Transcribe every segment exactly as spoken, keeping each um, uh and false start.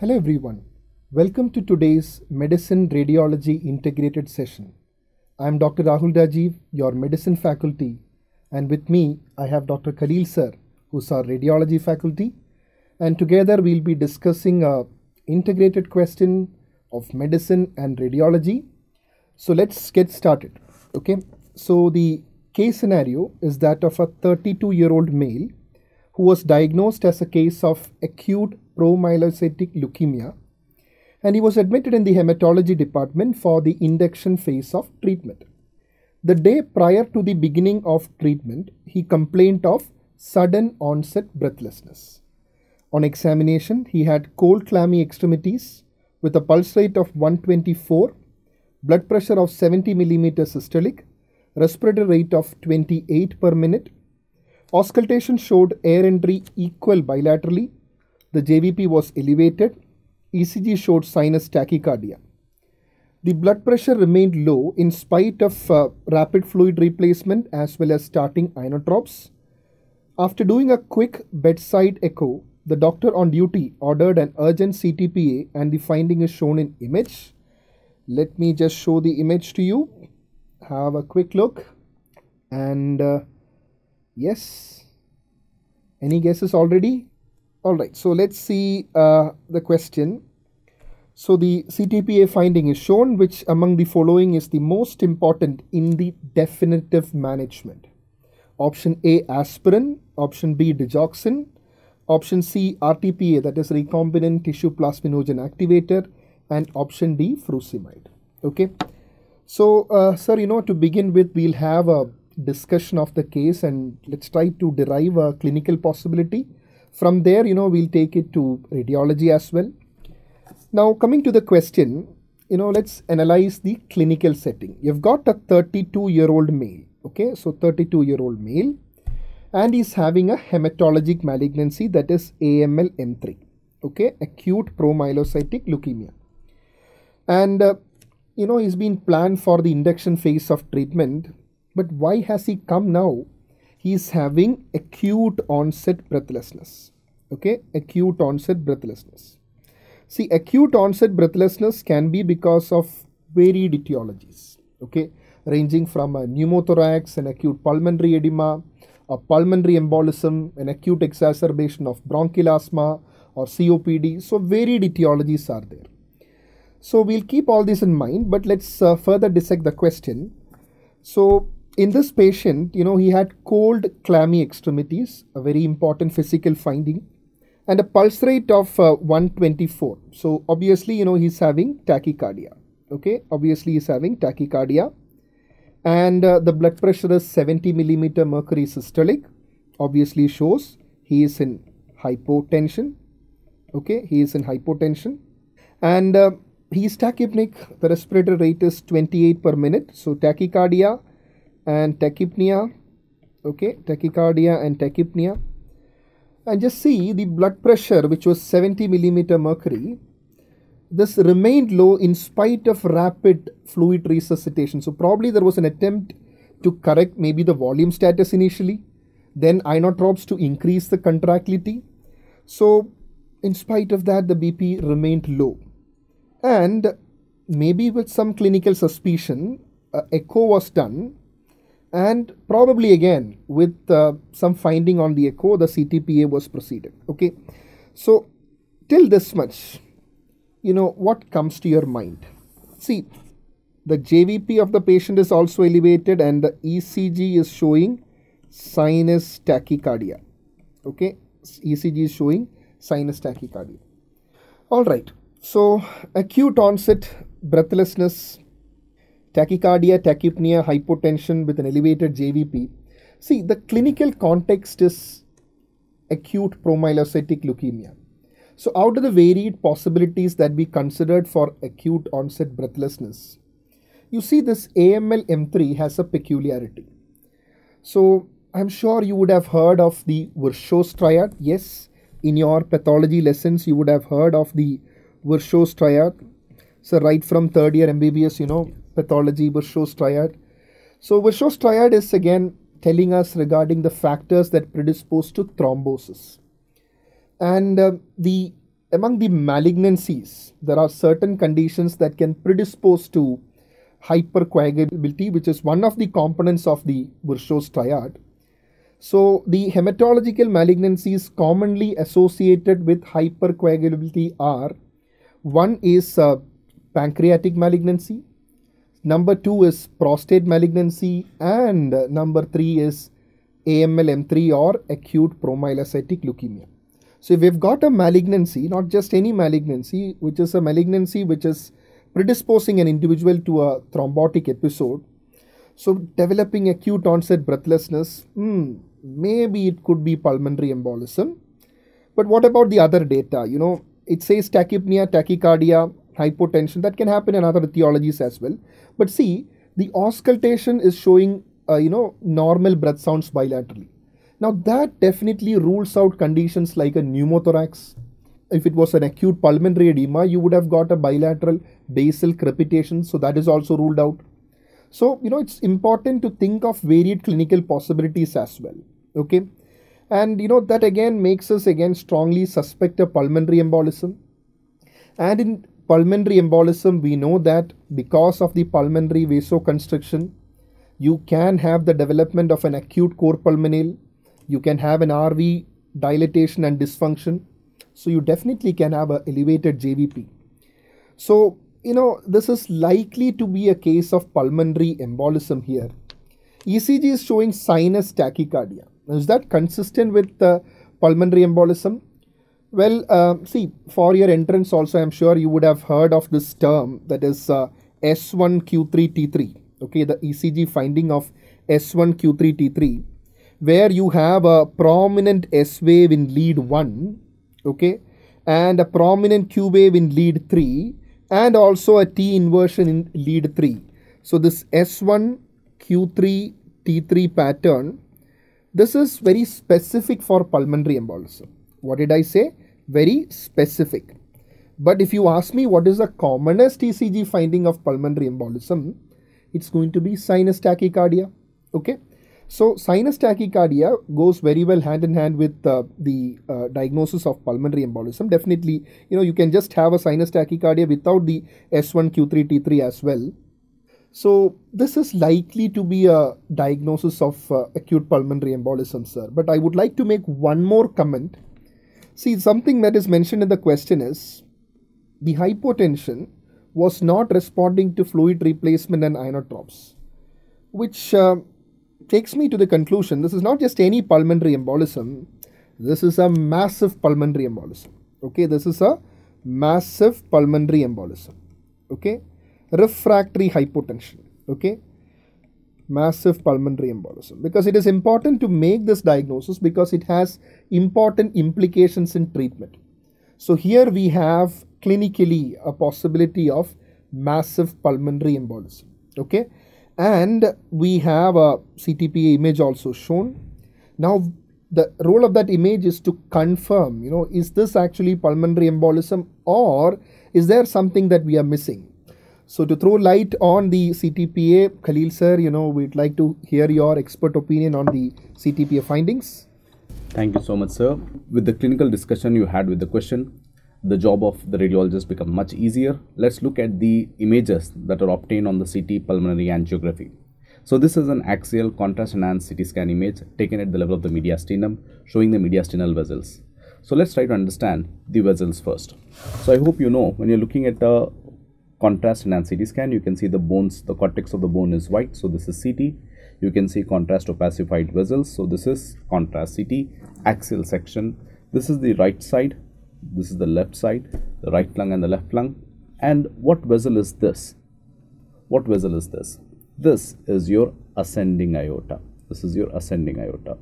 Hello everyone, welcome to today's Medicine Radiology Integrated Session. I am Dr Rahul Rajeev, your medicine faculty, and with me I have Dr Khaleel sir, who's our radiology faculty, and together we'll be discussing a integrated question of medicine and radiology. So let's get started. Okay, so the case scenario is that of a thirty-two year old male who was diagnosed as a case of acute promyelocytic leukemia, and he was admitted in the hematology department for the induction phase of treatment. The day prior to the beginning of treatment, he complained of sudden onset breathlessness. On examination, he had cold clammy extremities with a pulse rate of one twenty-four, blood pressure of seventy millimeters systolic, respiratory rate of twenty-eight per minute. Auscultation showed air entry equal bilaterally. The J V P was elevated. E C G showed sinus tachycardia. The blood pressure remained low in spite of uh, rapid fluid replacement as well as starting inotropes. After doing a quick bedside echo, the doctor on duty ordered an urgent C T P A, and the finding is shown in image. Let me just show the image to you. Have a quick look. And uh, yes, any guesses already? Alright, so let's see uh, the question. So the C T P A finding is shown, which among the following is the most important in the definitive management. Option A, aspirin. Option B, digoxin. Option C, R T P A, that is recombinant tissue plasminogen activator. And option D, furosemide. Okay. So, uh, sir, you know, to begin with, we'll have a discussion of the case and let's try to derive a clinical possibility. From there, you know, we'll take it to radiology as well. Now, coming to the question, you know, let's analyze the clinical setting. You've got a thirty-two year old male, okay, so thirty-two year old male, and he's having a hematologic malignancy, that is A M L M three, okay, acute promyelocytic leukemia. And, uh, you know, he's been planned for the induction phase of treatment, but why has he come now? He is having acute onset breathlessness. Okay, acute onset breathlessness. See, acute onset breathlessness can be because of varied etiologies. Okay, ranging from a pneumothorax, an acute pulmonary edema, a pulmonary embolism, an acute exacerbation of bronchial asthma or C O P D. So, varied etiologies are there. So, we'll keep all this in mind, but let's uh, further dissect the question. So, in this patient, you know, he had cold, clammy extremities, a very important physical finding, and a pulse rate of uh, one twenty-four. So, obviously, you know, he's having tachycardia. Okay, obviously, he's having tachycardia. And uh, the blood pressure is seventy millimeter mercury systolic. Obviously, shows he is in hypotension. Okay, he is in hypotension. And uh, he is tachypneic. The respiratory rate is twenty-eight per minute. So, tachycardia and tachypnea, okay, tachycardia and tachypnea. And just see the blood pressure, which was seventy millimeter mercury. This remained low in spite of rapid fluid resuscitation. So probably there was an attempt to correct maybe the volume status initially, then inotropes to increase the contractility. So in spite of that, the B P remained low. And maybe with some clinical suspicion, uh, echo was done. And probably again with uh, some finding on the echo, the C T P A was proceeded. Okay, so till this much, you know, what comes to your mind? See, the J V P of the patient is also elevated and the E C G is showing sinus tachycardia. Okay, E C G is showing sinus tachycardia. All right, so acute onset breathlessness, tachycardia, tachypnea, hypotension with an elevated J V P. See, the clinical context is acute promyelocytic leukemia. So, out of the varied possibilities that we considered for acute onset breathlessness, you see this A M L M three has a peculiarity. So, I'm sure you would have heard of the Virchow's triad. Yes, in your pathology lessons, you would have heard of the Virchow's triad. So, right from third year M B B S, you know, pathology, Virchow's triad. So, Virchow's triad is again telling us regarding the factors that predispose to thrombosis. And uh, the among the malignancies, there are certain conditions that can predispose to hypercoagulability, which is one of the components of the Virchow's triad. So the hematological malignancies commonly associated with hypercoagulability are, one is uh, pancreatic malignancy, number two is prostate malignancy, and uh, number three is A M L M three or acute promyelocytic leukemia. So if we've got a malignancy, not just any malignancy, which is a malignancy which is predisposing an individual to a thrombotic episode, so developing acute onset breathlessness, hmm, maybe it could be pulmonary embolism. But what about the other data? You know, it says tachypnea, tachycardia, hypotension, that can happen in other etiologies as well. But see, the auscultation is showing, uh, you know, normal breath sounds bilaterally. Now that definitely rules out conditions like a pneumothorax. If it was an acute pulmonary edema, you would have got a bilateral basal crepitation, so that is also ruled out. So, you know, it's important to think of varied clinical possibilities as well, okay? And, you know, that again makes us again strongly suspect a pulmonary embolism. And in pulmonary embolism, we know that because of the pulmonary vasoconstriction, you can have the development of an acute cor pulmonale, you can have an R V dilatation and dysfunction. So you definitely can have an elevated J V P. So, you know, this is likely to be a case of pulmonary embolism here. E C G is showing sinus tachycardia. Is that consistent with uh, pulmonary embolism? Well, uh, see, for your entrance also, I'm sure you would have heard of this term, that is uh, S one Q three T three. Okay, the E C G finding of S one Q three T three, where you have a prominent S wave in lead one, okay, and a prominent Q wave in lead three, and also a T inversion in lead three. So this S one Q three T three pattern, this is very specific for pulmonary embolism. What did I say? Very specific. But if you ask me what is the commonest E C G finding of pulmonary embolism, it's going to be sinus tachycardia, okay? So sinus tachycardia goes very well hand in hand with uh, the uh, diagnosis of pulmonary embolism. Definitely, you know, you can just have a sinus tachycardia without the S one Q three T three as well. So this is likely to be a diagnosis of uh, acute pulmonary embolism, sir. But I would like to make one more comment. See, something that is mentioned in the question is the hypotension was not responding to fluid replacement and inotrops, which uh, takes me to the conclusion, this is not just any pulmonary embolism, this is a massive pulmonary embolism, okay? This is a massive pulmonary embolism, okay? Refractory hypotension, okay? Massive pulmonary embolism, because it is important to make this diagnosis because it has important implications in treatment. So here we have clinically a possibility of massive pulmonary embolism, okay? And we have a C T P A image also shown. Now, the role of that image is to confirm, you know, is this actually pulmonary embolism or is there something that we are missing? So to throw light on the C T P A, Khaleel sir, you know, we'd like to hear your expert opinion on the C T P A findings. Thank you so much, sir. With the clinical discussion you had with the question, the job of the radiologist becomes much easier. Let's look at the images that are obtained on the C T pulmonary angiography. So this is an axial contrast enhanced C T scan image taken at the level of the mediastinum, showing the mediastinal vessels. So let's try to understand the vessels first. So I hope you know, when you're looking at a contrast enhanced C T scan, you can see the bones, the cortex of the bone is white. So this is C T. You can see contrast opacified vessels. So this is contrast C T, axial section. This is the right side. This is the left side, the right lung and the left lung. And what vessel is this? What vessel is this? This is your ascending aorta. This is your ascending aorta.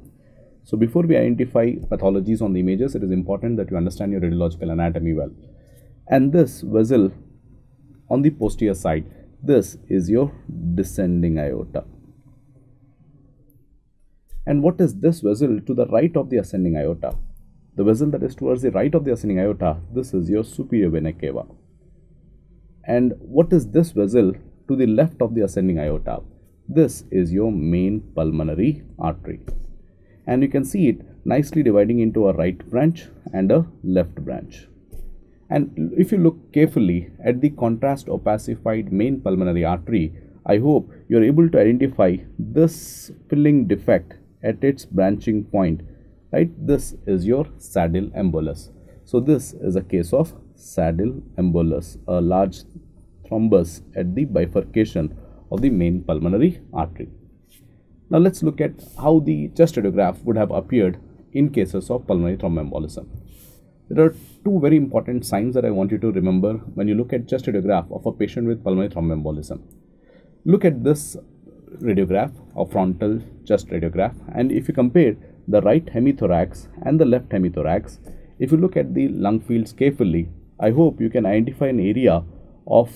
So before we identify pathologies on the images, it is important that you understand your radiological anatomy well. And this vessel on the posterior side, this is your descending aorta. And what is this vessel to the right of the ascending aorta? The vessel that is towards the right of the ascending aorta, this is your superior vena cava. And what is this vessel to the left of the ascending aorta? This is your main pulmonary artery. And you can see it nicely dividing into a right branch and a left branch. And if you look carefully at the contrast opacified main pulmonary artery, I hope you are able to identify this filling defect at its branching point, right? This is your saddle embolus. So this is a case of saddle embolus, a large thrombus at the bifurcation of the main pulmonary artery. Now let's look at how the chest radiograph would have appeared in cases of pulmonary thromboembolism. There are two very important signs that I want you to remember when you look at chest radiograph of a patient with pulmonary thromboembolism. Look at this radiograph or frontal chest radiograph, and if you compare the right hemithorax and the left hemithorax, if you look at the lung fields carefully, I hope you can identify an area of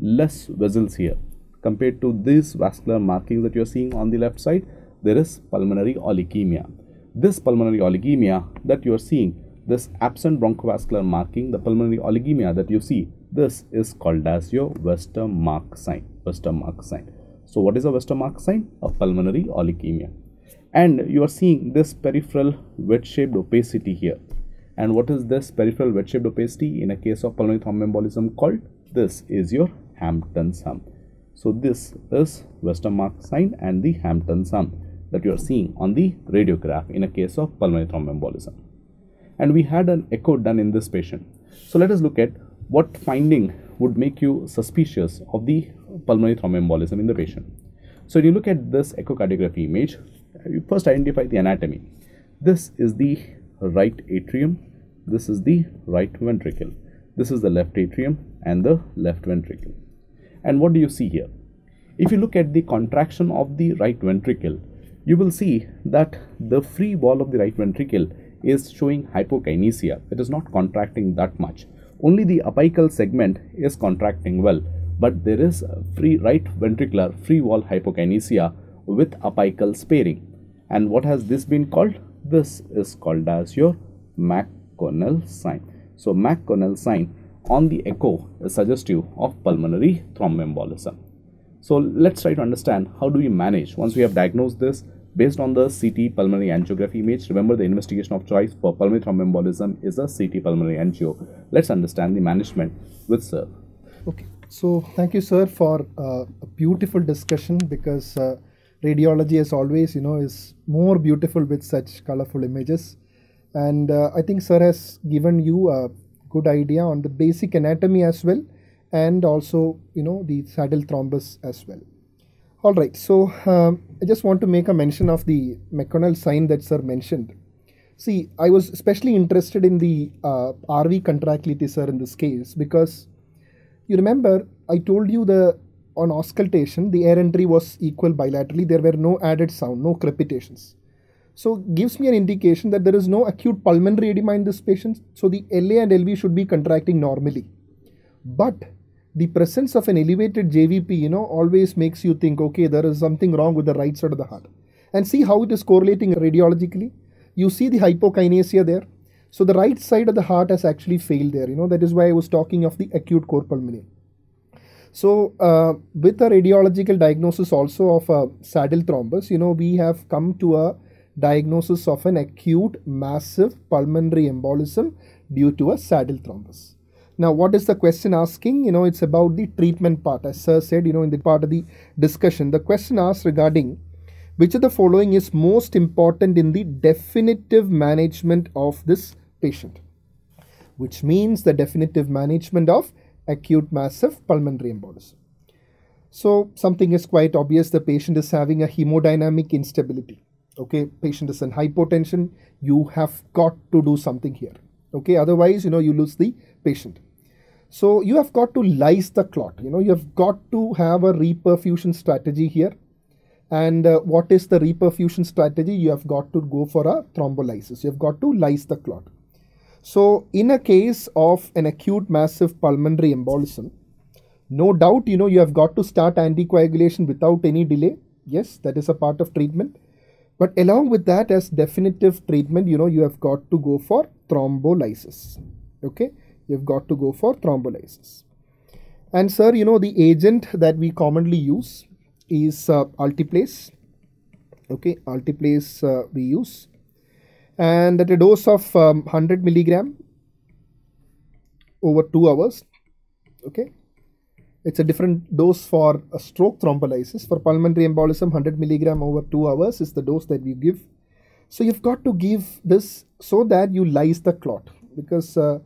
less vessels here. Compared to these vascular markings that you are seeing on the left side, there is pulmonary oligemia. This pulmonary oligemia that you are seeing, this absent bronchovascular marking, the pulmonary oligemia that you see, this is called as your Westermark sign. Westermark sign. So what is a Westermark sign? A pulmonary oligemia. And you are seeing this peripheral wedge-shaped opacity here. And what is this peripheral wedge-shaped opacity in a case of pulmonary thromboembolism called? This is your Hampton's hump. So this is Westermark sign and the Hampton's hump that you are seeing on the radiograph in a case of pulmonary thromboembolism. And we had an echo done in this patient. So let us look at what finding would make you suspicious of the pulmonary thromboembolism in the patient. So you look at this echocardiography image, you first identify the anatomy. This is the right atrium, this is the right ventricle, this is the left atrium and the left ventricle. And what do you see here? If you look at the contraction of the right ventricle, you will see that the free wall of the right ventricle is showing hypokinesia. It is not contracting that much. Only the apical segment is contracting well, but there is free right ventricular free wall hypokinesia with apical sparing. And what has this been called? This is called as your McConnell sign. So McConnell sign on the echo is suggestive of pulmonary thromboembolism. So let's try to understand how do we manage once we have diagnosed this. Based on the C T pulmonary angiography image, remember the investigation of choice for pulmonary thromboembolism is a C T pulmonary angio. Let's understand the management with sir. Okay, so thank you sir for uh, a beautiful discussion, because uh, radiology as always, you know, is more beautiful with such colorful images. And uh, I think sir has given you a good idea on the basic anatomy as well, and also, you know, the saddle thrombus as well. All right, so um, I just want to make a mention of the McConnell sign that sir mentioned. See, I was especially interested in the uh, R V contractility, sir, in this case, because you remember I told you the on auscultation the air entry was equal bilaterally. There were no added sound, no crepitations. So gives me an indication that there is no acute pulmonary edema in this patient. So the L A and L V should be contracting normally, but the presence of an elevated J V P, you know, always makes you think, okay, there is something wrong with the right side of the heart. And see how it is correlating radiologically. You see the hypokinesia there. So the right side of the heart has actually failed there. You know, that is why I was talking of the acute cor pulmonale. So uh, with a radiological diagnosis also of a saddle thrombus, you know, we have come to a diagnosis of an acute massive pulmonary embolism due to a saddle thrombus. Now, what is the question asking? You know, it's about the treatment part. As sir said, you know, in the part of the discussion, the question asked regarding which of the following is most important in the definitive management of this patient, which means the definitive management of acute massive pulmonary embolism. So something is quite obvious. The patient is having a hemodynamic instability. Okay, patient is in hypotension. You have got to do something here. Okay, otherwise, you know, you lose the patient. So you have got to lyse the clot, you know, you have got to have a reperfusion strategy here. And uh, what is the reperfusion strategy? You have got to go for a thrombolysis. You have got to lyse the clot. So in a case of an acute massive pulmonary embolism, no doubt, you know, you have got to start anticoagulation without any delay. Yes, that is a part of treatment. But along with that, as definitive treatment, you know, you have got to go for thrombolysis. Okay, you've got to go for thrombolysis. And sir, you know, the agent that we commonly use is uh, alteplase. Okay, alteplase uh, we use, and at a dose of um, one hundred milligram over two hours. Okay, it's a different dose for a stroke thrombolysis. For pulmonary embolism, one hundred milligram over two hours is the dose that we give. So you've got to give this so that you lyse the clot, because uh,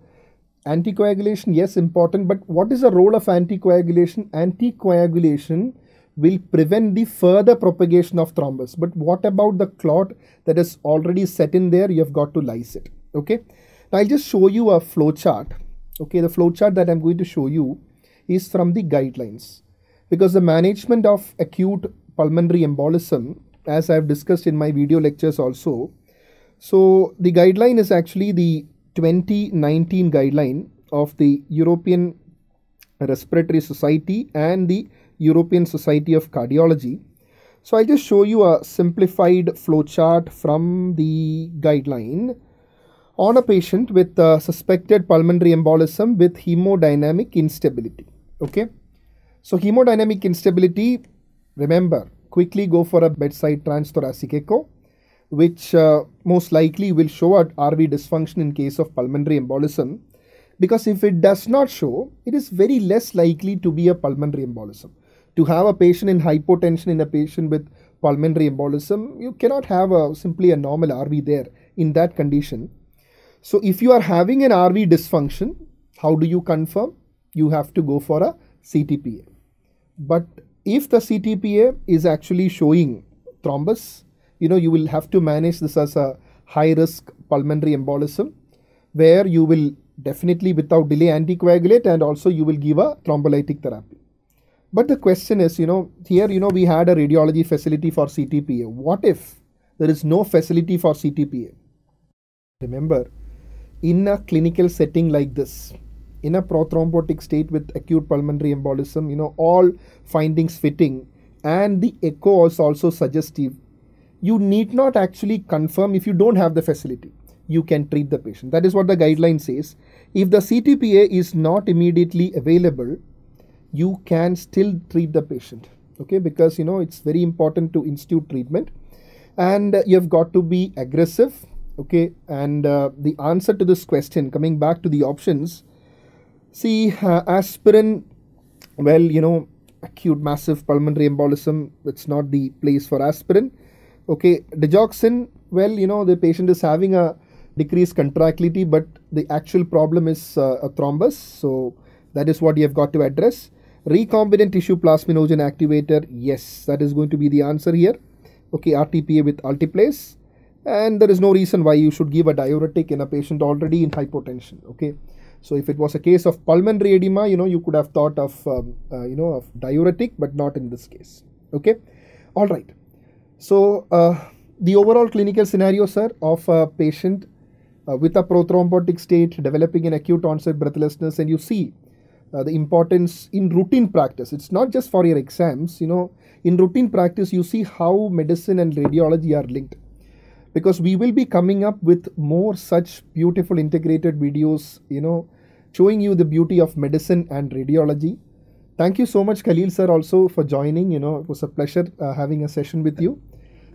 anticoagulation, yes, important, but what is the role of anticoagulation? Anticoagulation will prevent the further propagation of thrombus. But what about the clot that is already set in there? You have got to lyse it. Okay, now I'll just show you a flow chart. Okay, the flow chart that I'm going to show you is from the guidelines, because the management of acute pulmonary embolism, as I've discussed in my video lectures also, so the guideline is actually the twenty nineteen guideline of the European Respiratory Society and the European Society of Cardiology. So I'll just show you a simplified flow chart from the guideline on a patient with uh, suspected pulmonary embolism with hemodynamic instability. Okay, so hemodynamic instability, remember, quickly go for a bedside transthoracic echo, which uh, most likely will show a R V dysfunction in case of pulmonary embolism, because if it does not show, it is very less likely to be a pulmonary embolism. To have a patient in hypotension in a patient with pulmonary embolism, you cannot have a, simply a normal R V there in that condition. So if you are having an R V dysfunction, how do you confirm? You have to go for a C T P A. But if the C T P A is actually showing thrombus, you know, you will have to manage this as a high-risk pulmonary embolism, where you will definitely without delay anticoagulate, and also you will give a thrombolytic therapy. But the question is, you know, here, you know, we had a radiology facility for C T P A. What if there is no facility for C T P A? Remember, in a clinical setting like this, in a prothrombotic state with acute pulmonary embolism, you know, all findings fitting, and the echo is also suggestive. You need not actually confirm if you don't have the facility. You can treat the patient. That is what the guideline says. If the C T P A is not immediately available, you can still treat the patient. Okay, because you know it's very important to institute treatment, and uh, you have got to be aggressive. Okay, and uh, the answer to this question, coming back to the options, see uh, aspirin. Well, you know, acute massive pulmonary embolism, that's not the place for aspirin. Okay, digoxin, well, you know, the patient is having a decreased contractility, but the actual problem is uh, a thrombus. So that is what you have got to address. Recombinant tissue plasminogen activator, yes, that is going to be the answer here. Okay, R T P A with alteplase, and there is no reason why you should give a diuretic in a patient already in hypotension. Okay, so if it was a case of pulmonary edema, you know, you could have thought of um, uh, you know, of diuretic, but not in this case. Okay, all right. So uh, the overall clinical scenario, sir, of a patient uh, with a prothrombotic state developing an acute onset breathlessness, and you see uh, the importance in routine practice. It's not just for your exams, you know, in routine practice, you see how medicine and radiology are linked, because we will be coming up with more such beautiful integrated videos, you know, showing you the beauty of medicine and radiology. Thank you so much, Khaleel sir, also for joining. You know, it was a pleasure uh, having a session with you.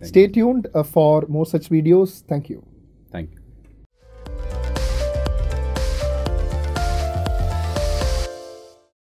Thank Stay you. tuned uh, for more such videos. Thank you. Thank you.